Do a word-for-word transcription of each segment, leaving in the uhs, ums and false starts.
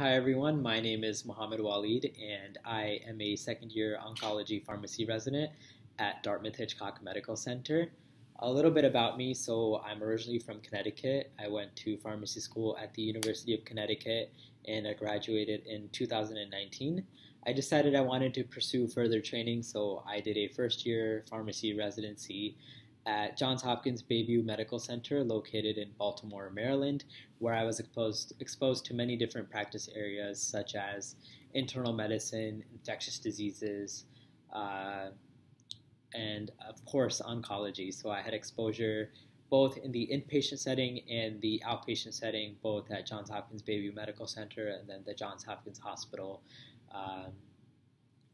Hi everyone, my name is Mohammad Waleed and I am a second year oncology pharmacy resident at Dartmouth-Hitchcock Medical Center. A little bit about me, so I'm originally from Connecticut. I went to pharmacy school at the University of Connecticut and I graduated in two thousand nineteen. I decided I wanted to pursue further training, so I did a first year pharmacy residency at Johns Hopkins Bayview Medical Center located in Baltimore, Maryland, where I was exposed, exposed to many different practice areas such as internal medicine, infectious diseases, uh, and of course oncology. So I had exposure both in the inpatient setting and the outpatient setting, both at Johns Hopkins Bayview Medical Center and then the Johns Hopkins Hospital. Um,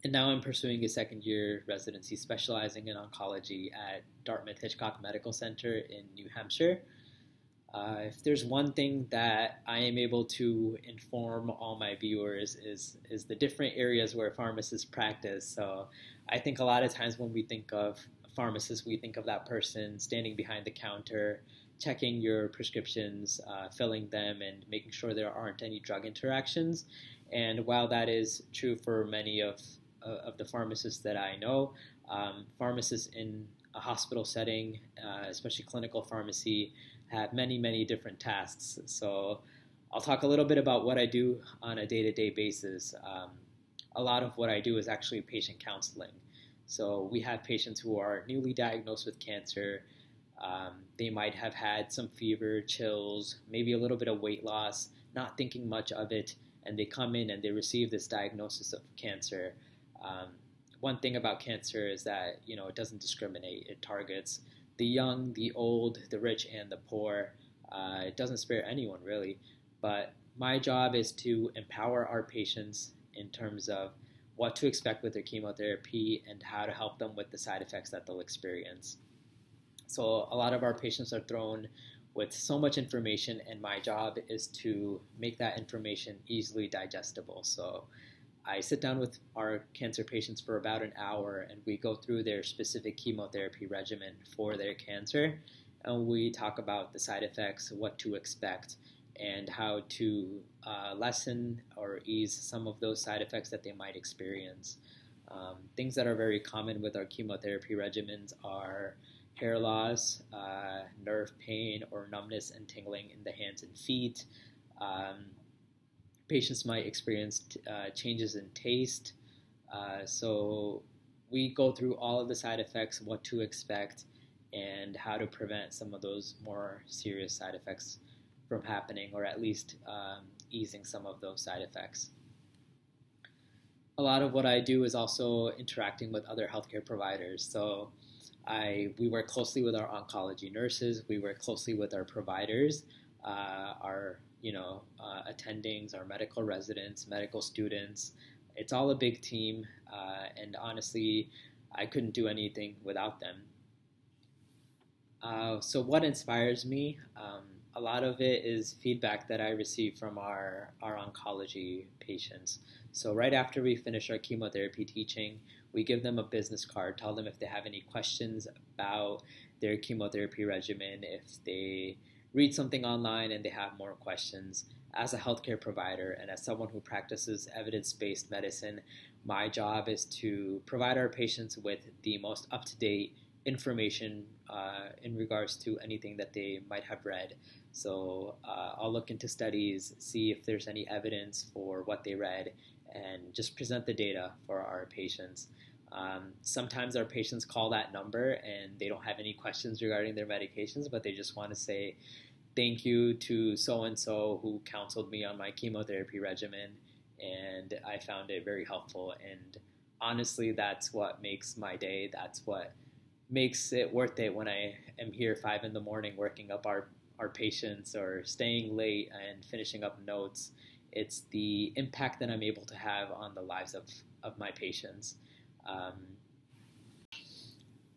And now I'm pursuing a second year residency specializing in oncology at Dartmouth-Hitchcock Medical Center in New Hampshire. Uh, if there's one thing that I am able to inform all my viewers is, is the different areas where pharmacists practice. So I think a lot of times when we think of pharmacists, we think of that person standing behind the counter, checking your prescriptions, uh, filling them, and making sure there aren't any drug interactions. And while that is true for many of of the pharmacists that I know, um, pharmacists in a hospital setting, uh, especially clinical pharmacy, have many, many different tasks. So I'll talk a little bit about what I do on a day-to-day basis. Um, a lot of what I do is actually patient counseling. So we have patients who are newly diagnosed with cancer. Um, they might have had some fever, chills, maybe a little bit of weight loss, not thinking much of it, and they come in and they receive this diagnosis of cancer. Um, one thing about cancer is that, you know, it doesn't discriminate. It targets the young, the old, the rich, and the poor. Uh, it doesn't spare anyone, really. But my job is to empower our patients in terms of what to expect with their chemotherapy and how to help them with the side effects that they'll experience. So a lot of our patients are thrown with so much information, and my job is to make that information easily digestible. So I sit down with our cancer patients for about an hour and we go through their specific chemotherapy regimen for their cancer, and we talk about the side effects, what to expect, and how to uh, lessen or ease some of those side effects that they might experience. Um, things that are very common with our chemotherapy regimens are hair loss, uh, nerve pain, or numbness and tingling in the hands and feet. Um, Patients might experience uh, changes in taste. Uh, so we go through all of the side effects, what to expect, and how to prevent some of those more serious side effects from happening, or at least um, easing some of those side effects. A lot of what I do is also interacting with other healthcare providers. So I, we work closely with our oncology nurses. We work closely with our providers, uh, our you know, uh, attendings, our medical residents, medical students. It's all a big team, uh, and honestly, I couldn't do anything without them. Uh, so what inspires me? Um, a lot of it is feedback that I receive from our, our oncology patients. So right after we finish our chemotherapy teaching, we give them a business card, tell them if they have any questions about their chemotherapy regimen, if they read something online and they have more questions. As a healthcare provider and as someone who practices evidence-based medicine, my job is to provide our patients with the most up-to-date information uh, in regards to anything that they might have read. So uh, I'll look into studies, see if there's any evidence for what they read, and just present the data for our patients. Um, sometimes our patients call that number and they don't have any questions regarding their medications, but they just want to say thank you to so-and-so who counseled me on my chemotherapy regimen, and I found it very helpful. And honestly, that's what makes my day. That's what makes it worth it when I am here five in the morning working up our, our patients or staying late and finishing up notes. It's the impact that I'm able to have on the lives of, of my patients. Um,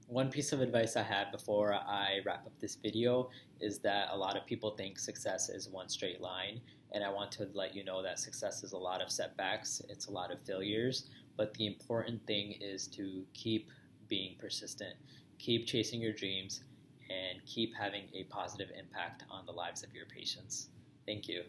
one piece of advice I have before I wrap up this video is that a lot of people think success is one straight line, and I want to let you know that success is a lot of setbacks, it's a lot of failures, but the important thing is to keep being persistent, keep chasing your dreams, and keep having a positive impact on the lives of your patients. Thank you.